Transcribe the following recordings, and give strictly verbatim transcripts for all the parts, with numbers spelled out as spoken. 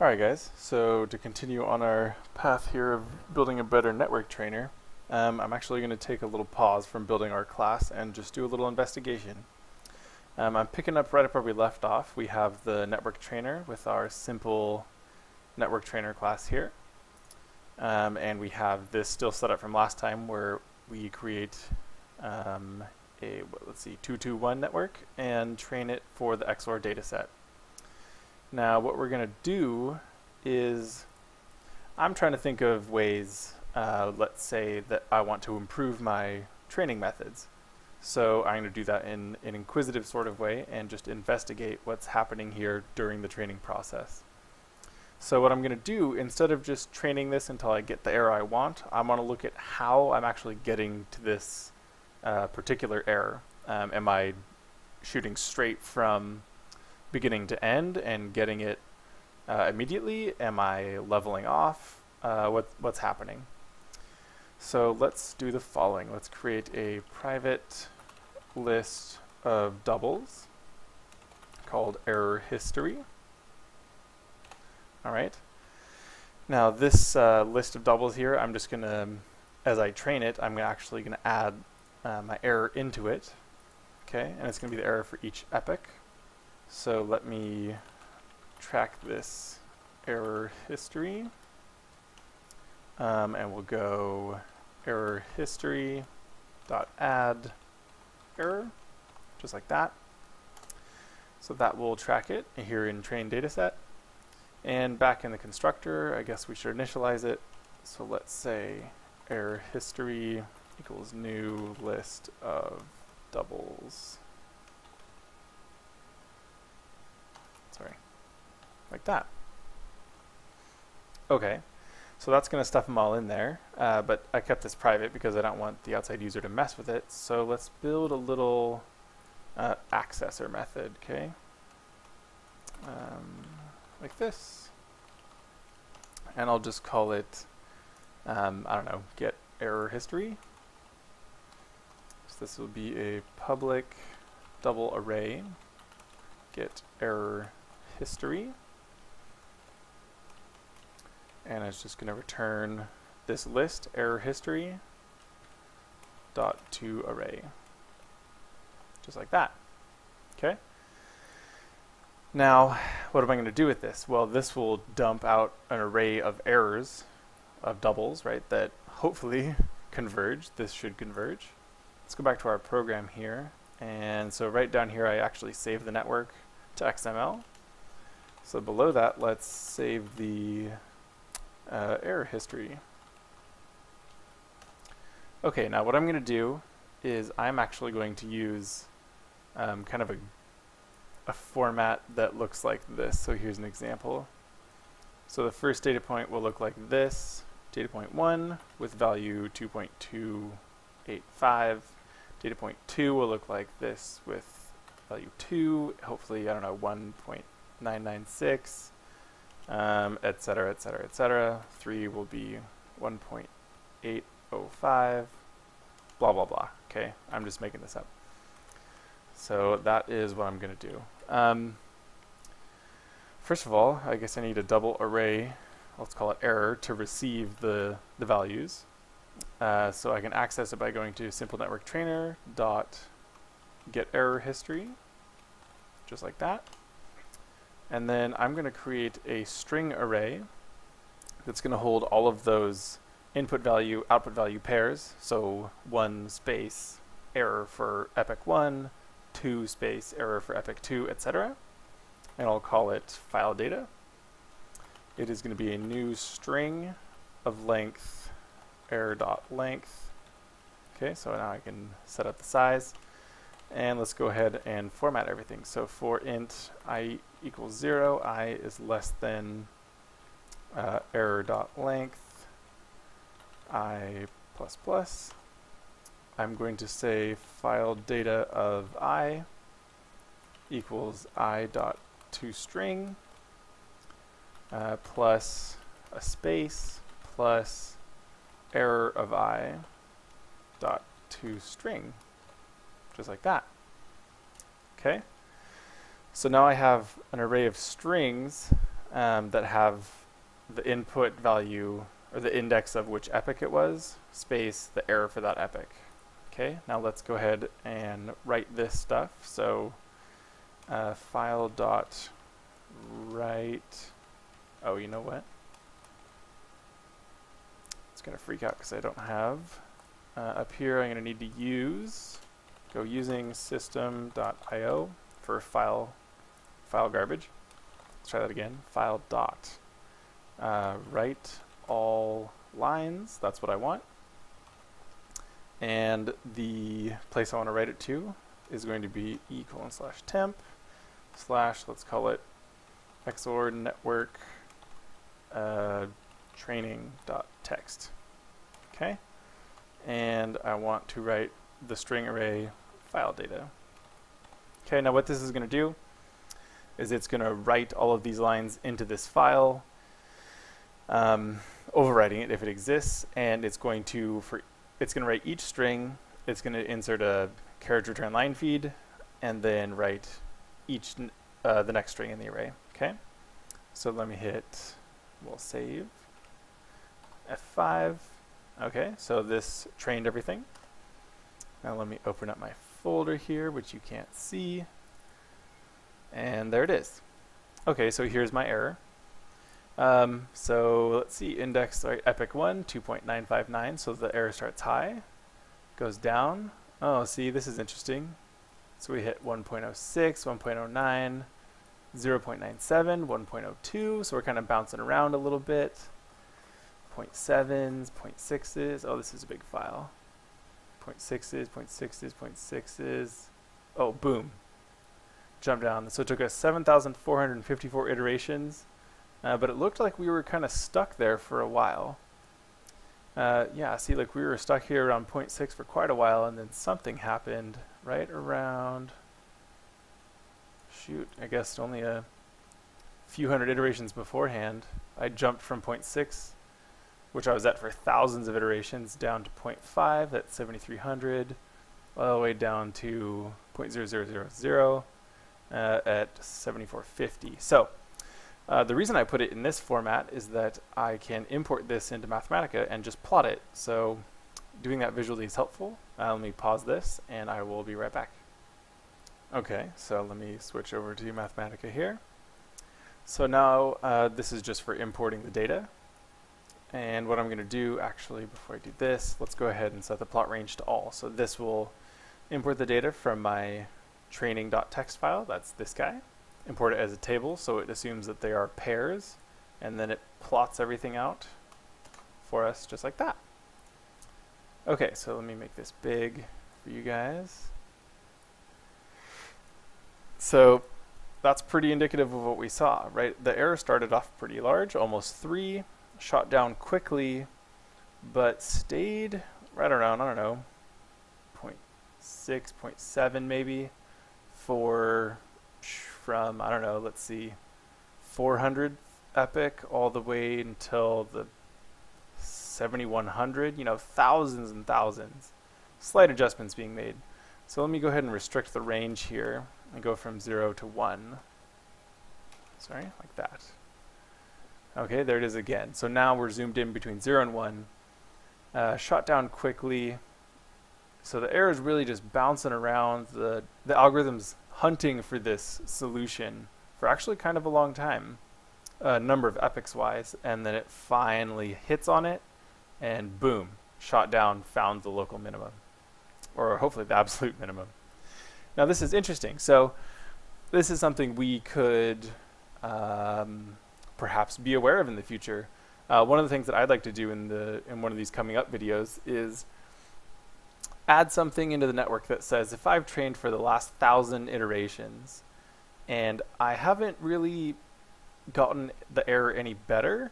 Alright guys, so to continue on our path here of building a better network trainer, um, I'm actually going to take a little pause from building our class and just do a little investigation. Um, I'm picking up right up where we left off. We have the network trainer with our simple network trainer class here. Um, and we have this still set up from last time where we create um, a, let's see, two two one network and train it for the X O R data set. Now what we're going to do is, I'm trying to think of ways, uh, let's say that I want to improve my training methods. So I'm going to do that in an inquisitive sort of way and just investigate what's happening here during the training process. So what I'm going to do, instead of just training this until I get the error I want, I want to look at how I'm actually getting to this uh, particular error. Um, am I shooting straight from beginning to end and getting it uh, immediately? Am I leveling off? Uh, what, what's happening? So let's do the following. Let's create a private list of doubles called error history. All right. Now this uh, list of doubles here, I'm just going to, as I train it, I'm actually going to add uh, my error into it. Okay, and it's going to be the error for each epoch. So let me track this error history, um, and we'll go error history dot add error, just like that. So that will track it here in train dataset. And back in the constructor, I guess we should initialize it. So let's say error history equals new list of doubles. Like that. Okay, so that's going to stuff them all in there, uh, but I kept this private because I don't want the outside user to mess with it. So let's build a little uh, accessor method, okay? Um, like this. And I'll just call it, um, I don't know, get error history. So this will be a public double array, get error history. And it's just going to return this list error history dot to array, just like that. Okay. Now, what am I going to do with this? Well, this will dump out an array of errors, of doubles, right? That hopefully converge. This should converge. Let's go back to our program here, and so right down here, I actually save the network to X M L. So below that, let's save the Uh, error history. Okay, now what I'm going to do is I'm actually going to use um, kind of a, a format that looks like this. So here's an example. So the first data point will look like this, data point one with value two point two eight five. Data point two will look like this with value two, hopefully, I don't know, one point nine nine six. Um, et cetera, et cetera, et cetera. Three will be one point eight oh five, blah, blah, blah. Okay, I'm just making this up. So that is what I'm going to do. Um, first of all, I guess I need a double array, let's call it error, to receive the, the values. Uh, so I can access it by going to simple network trainer dot get error history, just like that. And then I'm going to create a string array that's going to hold all of those input value, output value pairs. So one space error for epoch one, two space error for epoch two, et cetera. And I'll call it file data. It is going to be a new string of length, error.length. Okay, so now I can set up the size. And let's go ahead and format everything. So for int I equals zero, I is less than uh, error.length, I plus plus. I'm going to say file data of I equals I.toString uh, plus a space plus error of I dot toString. Just like that. Okay, so now I have an array of strings um, that have the input value or the index of which epoch it was, space the error for that epoch. Okay, now let's go ahead and write this stuff. So uh, file dot write, oh, you know what? It's gonna freak out because I don't have. Uh, up here I'm gonna need to use, go using system dot I O for file, file garbage. Let's try that again, file dot. Uh, write all lines, that's what I want. And the place I want to write it to is going to be e colon slash temp slash, let's call it X O R network uh, training dot text. Okay, and I want to write the string array file data. Okay, now what this is going to do is it's going to write all of these lines into this file, um, overwriting it if it exists, and it's going to for it's going to write each string, it's going to insert a carriage return line feed, and then write each n uh, the next string in the array. Okay, so let me hit, we'll save, F five. Okay, so this trained everything. Now let me open up my folder here, which you can't see, and there it is. Okay, so here's my error. Um, so let's see, index right, epoch one, two point nine five nine, so the error starts high, goes down. Oh, see, this is interesting. So we hit one point oh six, one point oh nine, zero point nine seven, one point oh two, so we're kind of bouncing around a little bit. zero point sevens, zero point sixes, oh, this is a big file. zero point sixes, zero point sixes, zero point sixes, oh, boom. Jump down. So it took us seven thousand four hundred fifty-four iterations. Uh, but it looked like we were kind of stuck there for a while. Uh, yeah, see, like we were stuck here around zero point six for quite a while, and then something happened right around, shoot, I guess only a few hundred iterations beforehand. I jumped from zero point six, which I was at for thousands of iterations, down to zero point five, that's seven thousand three hundred, all the way down to zero point zero zero zero zero uh, at seven thousand four hundred fifty. So. Uh, the reason I put it in this format is that I can import this into Mathematica and just plot it. So doing that visually is helpful. Uh, let me pause this and I will be right back. Okay, so let me switch over to Mathematica here. So now uh, this is just for importing the data. And what I'm going to do, actually, before I do this, let's go ahead and set the plot range to all. So this will import the data from my training dot text file, that's this guy. Import it as a table, so it assumes that they are pairs, and then it plots everything out for us just like that. Okay, so let me make this big for you guys. So that's pretty indicative of what we saw, right? The error started off pretty large, almost three, shot down quickly, but stayed right around, I don't know, zero point six, zero point seven maybe, for from, I don't know, let's see, four hundred epoch all the way until the seventy-one hundred, you know, thousands and thousands. Slight adjustments being made. So let me go ahead and restrict the range here and go from zero to one. Sorry, like that. Okay, there it is again. So now we're zoomed in between zero and one. Uh, shot down quickly. So the error is really just bouncing around. The, the algorithm's hunting for this solution for actually kind of a long time, a uh, number of epochs wise, and then it finally hits on it, and boom, shot down, found the local minimum, or hopefully the absolute minimum. Now this is interesting. So this is something we could um, perhaps be aware of in the future. Uh, one of the things that I'd like to do in the in one of these coming up videos is add something into the network that says, if I've trained for the last thousand iterations and I haven't really gotten the error any better,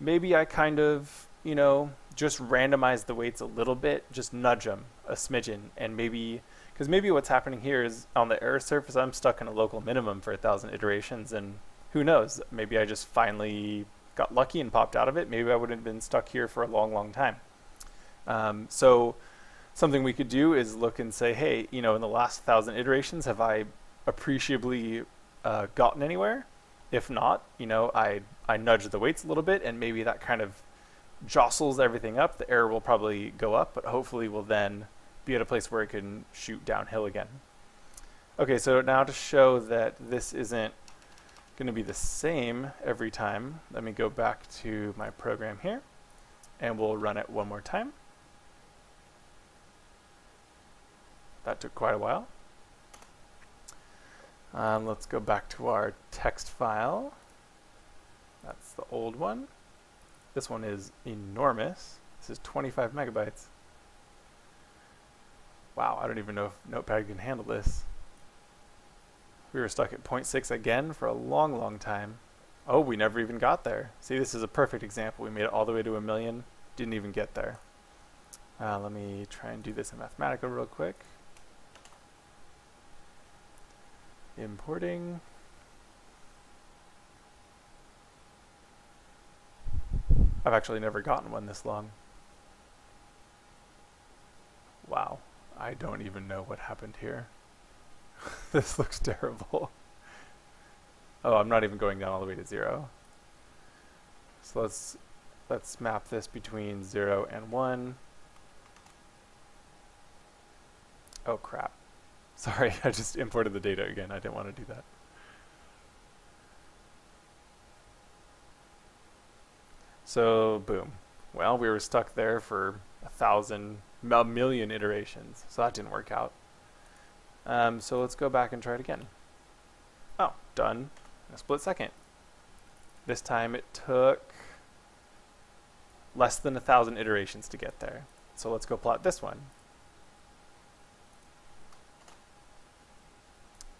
maybe I kind of, you know, just randomize the weights a little bit, just nudge them a smidgen, and maybe, because maybe what's happening here is on the error surface, I'm stuck in a local minimum for a thousand iterations, and who knows, maybe I just finally got lucky and popped out of it. Maybe I wouldn't have been stuck here for a long, long time. Um, so something we could do is look and say, hey, you know, in the last thousand iterations, have I appreciably uh, gotten anywhere? If not, you know, I, I nudge the weights a little bit, and maybe that kind of jostles everything up. The error will probably go up, but hopefully we'll then be at a place where it can shoot downhill again. Okay, so now to show that this isn't going to be the same every time, let me go back to my program here, and we'll run it one more time. That took quite a while. Um, let's go back to our text file. That's the old one. This one is enormous. This is twenty-five megabytes. Wow, I don't even know if Notepad can handle this. We were stuck at zero point six again for a long, long time. Oh, we never even got there. See, this is a perfect example. We made it all the way to a million, didn't even get there. Uh, let me try and do this in Mathematica real quick. Importing. I've actually never gotten one this long. Wow, I don't even know what happened here. This looks terrible. Oh, I'm not even going down all the way to zero. So let's let's map this between zero and one. Oh crap. Sorry, I just imported the data again. I didn't want to do that. So boom. Well, we were stuck there for a thousand, a million iterations. So that didn't work out. Um, so let's go back and try it again. Oh, done in a split second. This time it took less than a thousand iterations to get there. So let's go plot this one.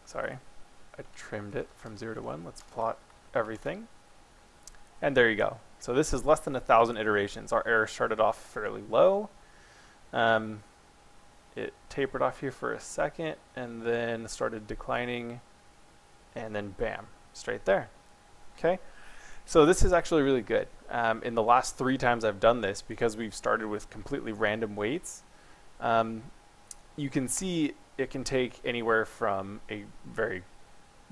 Sorry, I trimmed it from zero to one. Let's plot everything. And there you go. So this is less than a thousand iterations. Our error started off fairly low. Um, It tapered off here for a second and then started declining, and then bam, straight there. Okay, so this is actually really good. Um, in the last three times I've done this, because we've started with completely random weights, um, you can see it can take anywhere from a very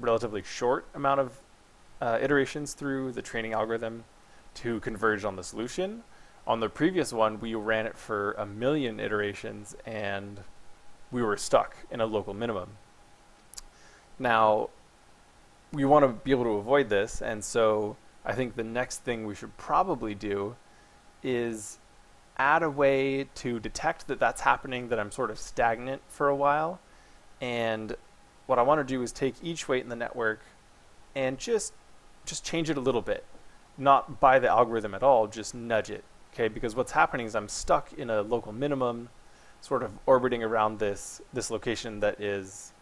relatively short amount of uh, iterations through the training algorithm to converge on the solution. On the previous one, we ran it for a million iterations and we were stuck in a local minimum. Now, we want to be able to avoid this, and so I think the next thing we should probably do is add a way to detect that that's happening, that I'm sort of stagnant for a while. And what I want to do is take each weight in the network and just, just change it a little bit. Not by the algorithm at all, just nudge it. Okay, because what's happening is I'm stuck in a local minimum, sort of orbiting around this, this location that is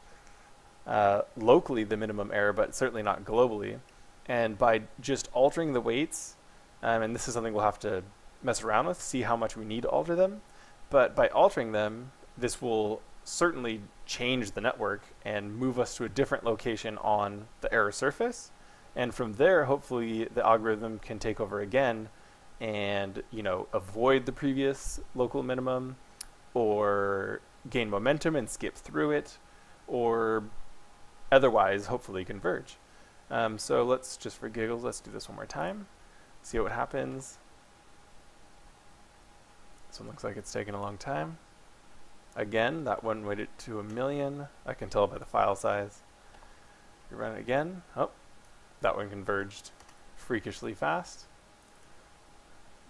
uh, locally the minimum error, but certainly not globally. And by just altering the weights, um, and this is something we'll have to mess around with, see how much we need to alter them, but by altering them, this will certainly change the network and move us to a different location on the error surface. And from there, hopefully the algorithm can take over again and, you know, avoid the previous local minimum, or gain momentum and skip through it, or otherwise hopefully converge. Um, so let's just, for giggles, let's do this one more time, see what happens. This one looks like it's taken a long time. Again, that one weighted to a million. I can tell by the file size. We run it again. Oh, that one converged freakishly fast.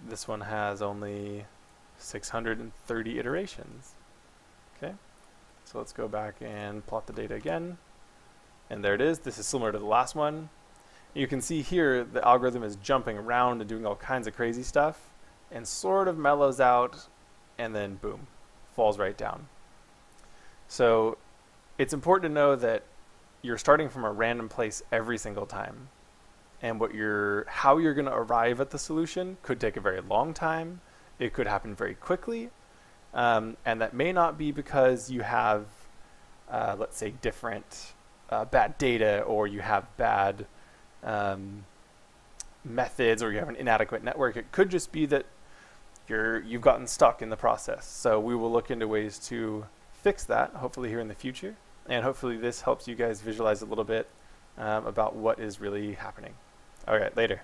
This one has only six hundred thirty iterations. Okay, so let's go back and plot the data again. And there it is. This is similar to the last one. You can see here the algorithm is jumping around and doing all kinds of crazy stuff and sort of mellows out and then boom, falls right down. So it's important to know that you're starting from a random place every single time. And what you're, how you're going to arrive at the solution could take a very long time. It could happen very quickly. Um, and that may not be because you have, uh, let's say, different uh, bad data, or you have bad um, methods, or you have an inadequate network. It could just be that you're, you've gotten stuck in the process. So we will look into ways to fix that, hopefully here in the future. And hopefully this helps you guys visualize a little bit um, about what is really happening. All right, later.